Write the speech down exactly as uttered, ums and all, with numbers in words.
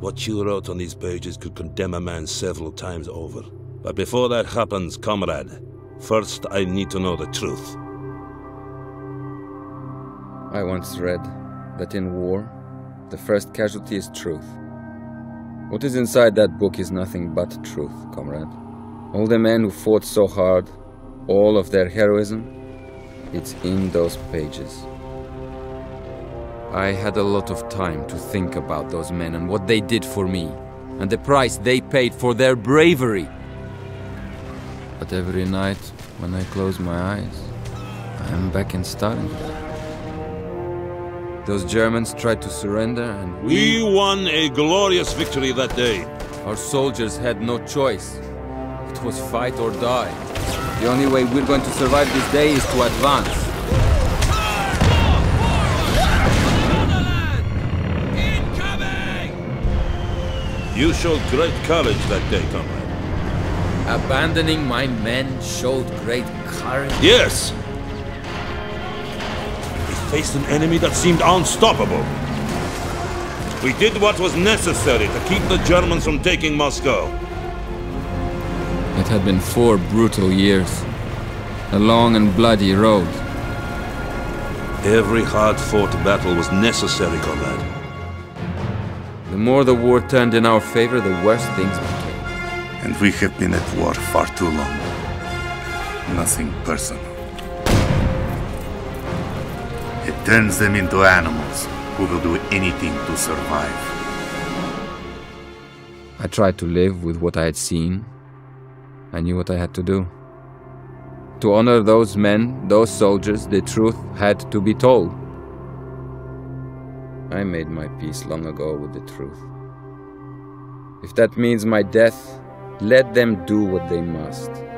What you wrote on these pages could condemn a man several times over. But before that happens, comrade, first I need to know the truth. I once read that in war, the first casualty is truth. What is inside that book is nothing but truth, comrade. All the men who fought so hard, all of their heroism, it's in those pages. I had a lot of time to think about those men and what they did for me, and the price they paid for their bravery. But every night, when I close my eyes, I am back in Stalingrad. Those Germans tried to surrender and we... We won a glorious victory that day. Our soldiers had no choice. It was fight or die. The only way we're going to survive this day is to advance. You showed great courage that day, comrade. Abandoning my men showed great courage? Yes! Faced an enemy that seemed unstoppable. We did what was necessary to keep the Germans from taking Moscow. It had been four brutal years, a long and bloody road. Every hard-fought battle was necessary, comrade. The more the war turned in our favor, the worse things became. And we have been at war far too long. Nothing personal. It turns them into animals who will do anything to survive. I tried to live with what I had seen. I knew what I had to do. To honor those men, those soldiers, the truth had to be told. I made my peace long ago with the truth. If that means my death, let them do what they must.